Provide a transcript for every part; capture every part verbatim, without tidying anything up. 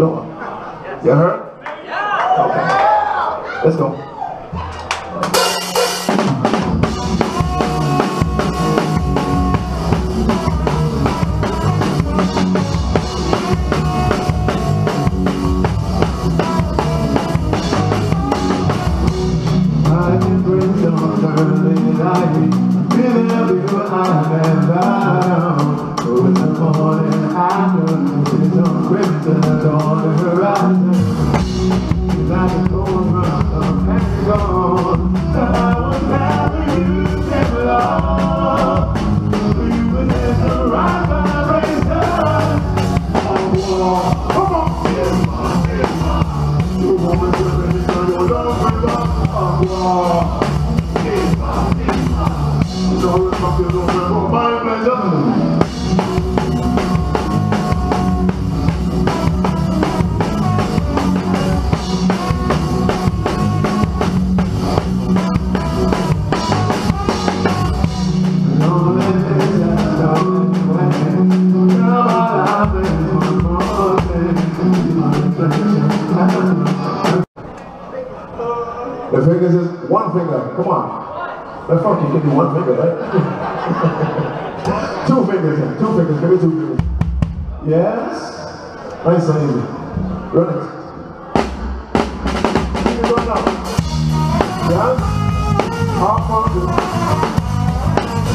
doing? You heard? Okay. Let's go. The fingers is one finger, come on. That's funky, give me one finger, right? two fingers, two fingers, give me two fingers. Yes? Nice and easy. Run it. Keep it going now. Yes? Half on two.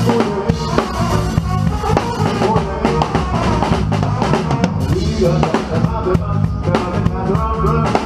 Two days. Four days. We got another one. Got another one.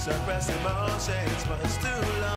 Suppressed emotions much too long.